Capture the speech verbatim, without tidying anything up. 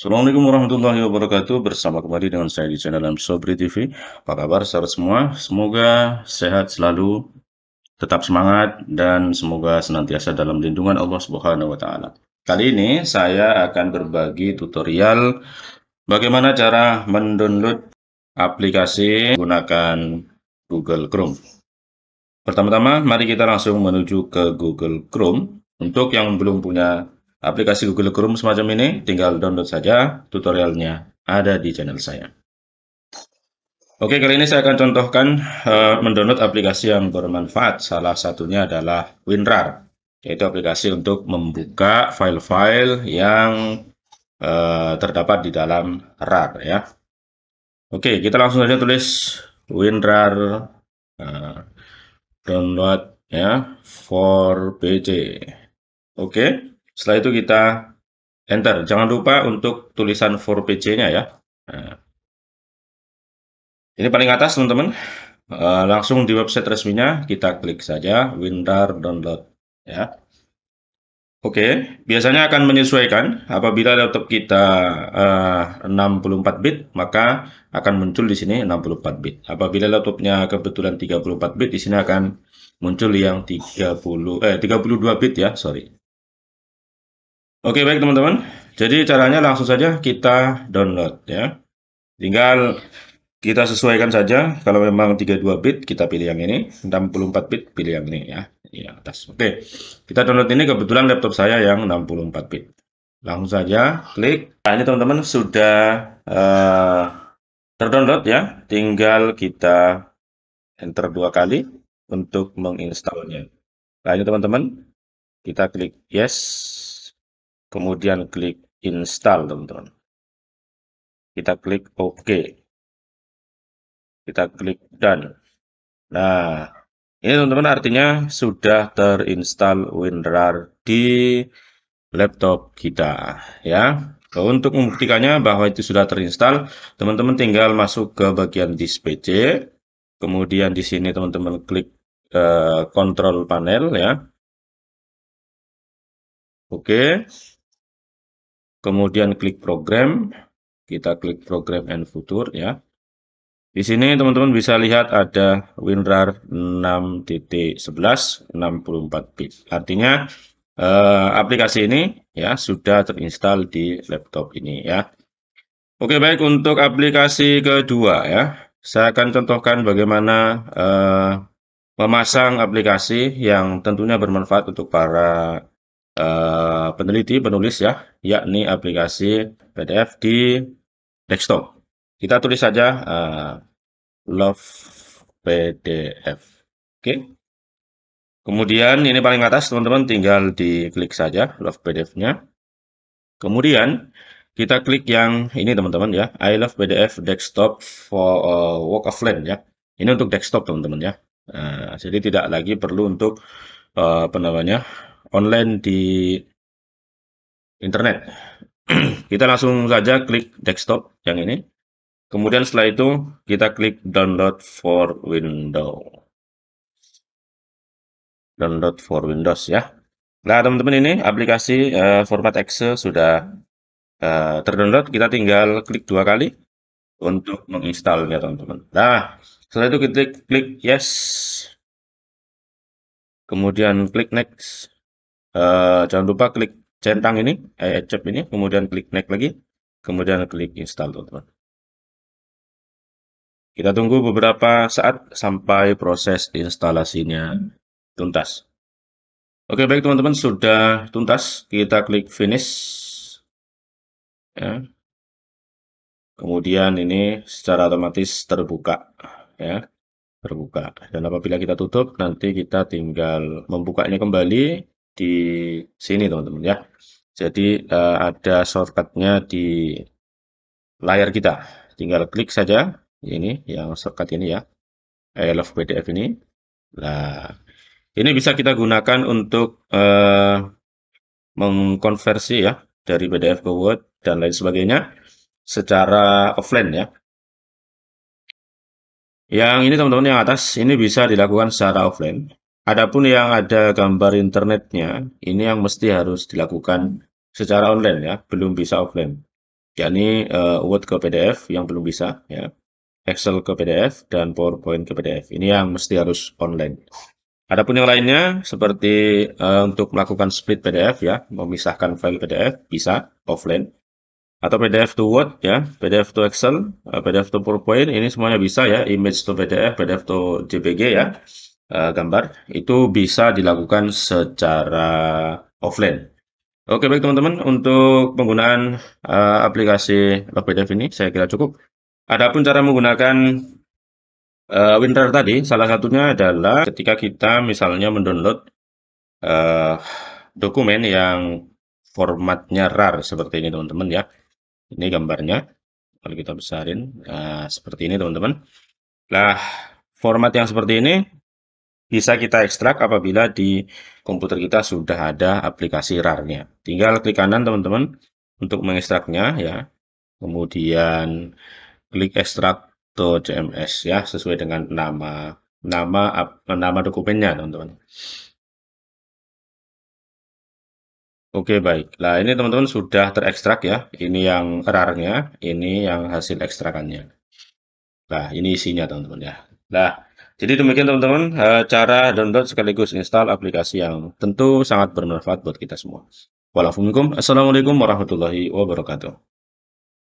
Assalamualaikum warahmatullahi wabarakatuh. Bersama kembali dengan saya di channel M Shobri T V. Apa kabar sahabat semua? Semoga sehat selalu, tetap semangat, dan semoga senantiasa dalam lindungan Allah Subhanahu wa Ta'ala. Kali ini saya akan berbagi tutorial bagaimana cara mendownload aplikasi menggunakan Google Chrome. Pertama-tama mari kita langsung menuju ke Google Chrome. Untuk yang belum punya aplikasi Google Chrome semacam ini, tinggal download saja, tutorialnya ada di channel saya. Oke, kali ini saya akan contohkan uh, mendownload aplikasi yang bermanfaat. Salah satunya adalah WinRAR, yaitu aplikasi untuk membuka file-file yang uh, terdapat di dalam RAR, ya. Oke, kita langsung saja tulis WinRAR uh, download ya for P C. Oke. Setelah itu kita enter. Jangan lupa untuk tulisan for P C-nya ya. Nah. Ini paling atas teman-teman. E, langsung di website resminya kita klik saja WinRAR download ya. Oke, biasanya akan menyesuaikan apabila laptop kita e, enam puluh empat bit maka akan muncul di sini enam puluh empat bit. Apabila laptopnya kebetulan tiga puluh empat bit di sini akan muncul yang tiga puluh eh tiga puluh dua bit ya, sorry. Oke, baik teman-teman, jadi caranya langsung saja kita download ya. Tinggal kita sesuaikan saja, kalau memang tiga puluh dua bit kita pilih yang ini, enam puluh empat bit pilih yang ini ya, yang atas. Oke, kita download ini kebetulan laptop saya yang enam puluh empat bit. Langsung saja klik. Nah, ini teman-teman sudah uh, terdownload ya, tinggal kita enter dua kali untuk menginstalnya. Nah, ini teman-teman, kita klik yes. Kemudian klik install teman-teman. Kita klik OK. Kita klik done. Nah, ini teman-teman artinya sudah terinstall WinRAR di laptop kita ya. Untuk membuktikannya bahwa itu sudah terinstall, teman-teman tinggal masuk ke bagian disk P C. Kemudian di sini teman-teman klik uh, control panel ya. Oke. Kemudian klik program, kita klik program and future ya. Di sini teman-teman bisa lihat ada WinRAR enam titik sebelas enam puluh empat bit. Artinya eh, aplikasi ini ya sudah terinstal di laptop ini ya. Oke, baik, untuk aplikasi kedua ya, saya akan contohkan bagaimana eh, memasang aplikasi yang tentunya bermanfaat untuk para Uh, peneliti, penulis ya, yakni aplikasi P D F di desktop. Kita tulis saja uh, iLovePDF. Oke. Kemudian ini paling atas teman-teman tinggal diklik saja iLovePDF-nya. Kemudian kita klik yang ini teman-teman ya, iLovePDF Desktop for uh, Work Offline ya. Ini untuk desktop teman-teman ya. Uh, jadi tidak lagi perlu untuk uh, apa namanya? online di internet. Kita langsung saja klik desktop yang ini. Kemudian setelah itu kita klik download for Windows. Download for Windows ya. Nah teman-teman, ini aplikasi uh, format Excel sudah uh, terdownload. Kita tinggal klik dua kali untuk menginstalnya teman-teman. Nah setelah itu kita klik, klik yes. Kemudian klik next. Uh, jangan lupa klik centang ini, eh, accept ini, kemudian klik next lagi, kemudian klik install teman-teman. Kita tunggu beberapa saat sampai proses instalasinya tuntas. Oke, baik teman-teman, sudah tuntas. Kita klik finish ya. Kemudian ini secara otomatis terbuka ya, terbuka. Dan apabila kita tutup, nanti kita tinggal membukanya kembali di sini teman-teman ya. Jadi uh, ada shortcutnya di layar kita, tinggal klik saja ini yang shortcut ini ya, iLovePDF ini. Nah, ini bisa kita gunakan untuk uh, mengkonversi ya dari P D F ke Word dan lain sebagainya secara offline ya. Yang ini teman-teman yang atas ini bisa dilakukan secara offline. Adapun yang ada gambar internetnya, ini yang mesti harus dilakukan secara online ya, belum bisa offline. yakni uh, Word ke P D F yang belum bisa, ya, Excel ke P D F, dan PowerPoint ke P D F. Ini yang mesti harus online. Adapun yang lainnya, seperti uh, untuk melakukan split P D F, ya, memisahkan file P D F, bisa offline. Atau P D F to Word, ya, P D F to Excel, uh, P D F to PowerPoint, ini semuanya bisa, ya, image to P D F, P D F to J P G, ya, uh, gambar, itu bisa dilakukan secara offline. Oke, baik teman-teman, untuk penggunaan uh, aplikasi LovePDF ini saya kira cukup. Adapun cara menggunakan uh, WinRAR tadi, salah satunya adalah ketika kita misalnya mendownload uh, dokumen yang formatnya RAR seperti ini teman-teman, ya. Ini gambarnya, kalau kita besarin uh, seperti ini teman-teman. Nah, format yang seperti ini bisa kita ekstrak apabila di komputer kita sudah ada aplikasi RAR-nya. Tinggal klik kanan teman-teman untuk mengekstraknya, ya. Kemudian klik ekstrak to C M S, ya, sesuai dengan nama nama nama dokumennya teman-teman. Oke, baik. Nah, ini teman-teman sudah terekstrak, ya. Ini yang RAR-nya, ini yang hasil ekstrakannya. Nah, ini isinya teman-teman, ya. Nah, jadi demikian teman-teman cara download sekaligus install aplikasi yang tentu sangat bermanfaat buat kita semua. Walafumikum. Assalamualaikum warahmatullahi wabarakatuh.